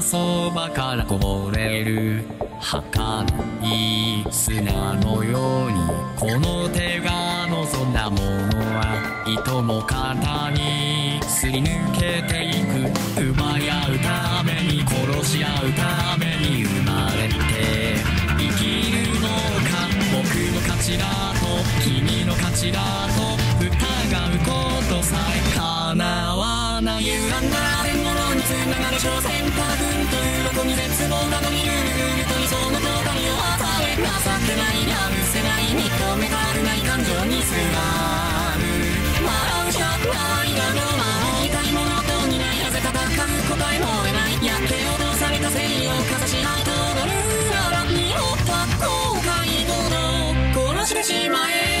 がそばからこぼれる儚い砂のように、この手が望んだものはいとも簡単にすり抜けていく。奪い合うために殺し合うために生まれて生きるのか。僕の価値だと君の価値だと疑うことさえ叶わない。歪んだ建物に繋がる所詮パクンとうろこに絶望などに揺ると理想の灯火を与え、情けないやむせない認めたくない感情にすらむ笑うしゃないだろう。守りたいものとにないなぜ戦う答えも得ない。やけ落とされた繊維をかざし合うと踊るなら濁った後悔ごと殺してしまえ。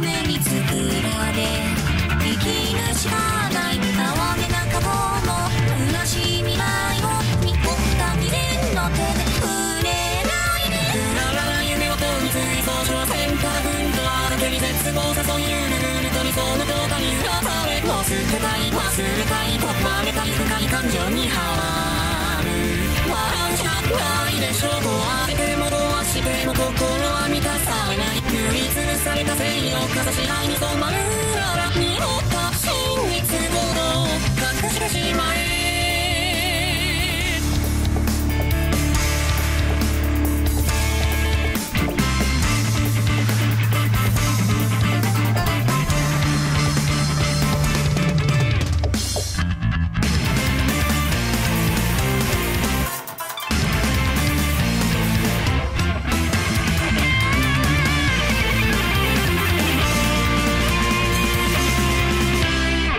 めに作られ生きるしかない。哀れな過去も虚しい未来も見込んだ未練の手で触れないで。うららな夢を通り追走所詮多分とは絶望誘いゆるると理想の動画に揺らされ、もう捨てたい忘れたいとまれたい深い感情にはまる。笑うしかないでしょう。壊れても壊しても心は満たされない。塗りつぶされた繊維をかざし合いに染まるなら濁った真実を隠してしまえ。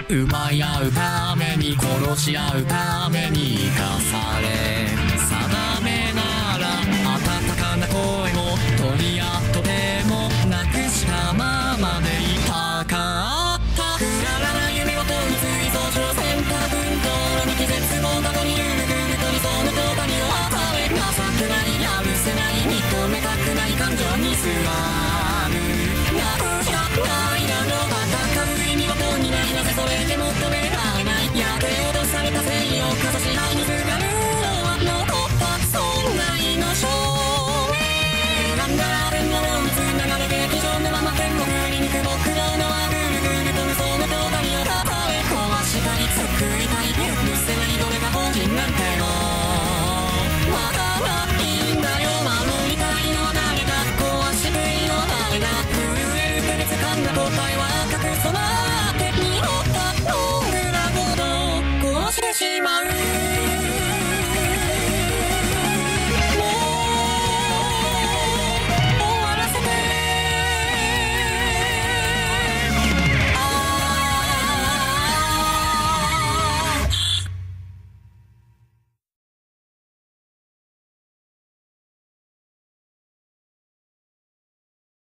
奪い合うために殺し合うために生かされ、定めなら温かな声も取り合ってもなくしたままでいたかった。うららな夢を通り追走所詮多分道路に気絶望などに揺るぐると理想の灯火を与え、情けないやむせない認めたくない感情にすらむなくしゃないだろう。なぜそれで求められない。やけ落とされた繊維をかざし合いにすがるのは残った存在の証明。なんだ天の論つながる劇場のまま天国に行く僕らのはぐるぐると無双の動画にをたたえ、壊したり作りたい許せないどれが本人なんてのわからないんだよ。守りたいのは誰だ壊していいのは誰だ。震える手で掴んだ答えは赤く染まる。「どんぐらごどこうしてしまう」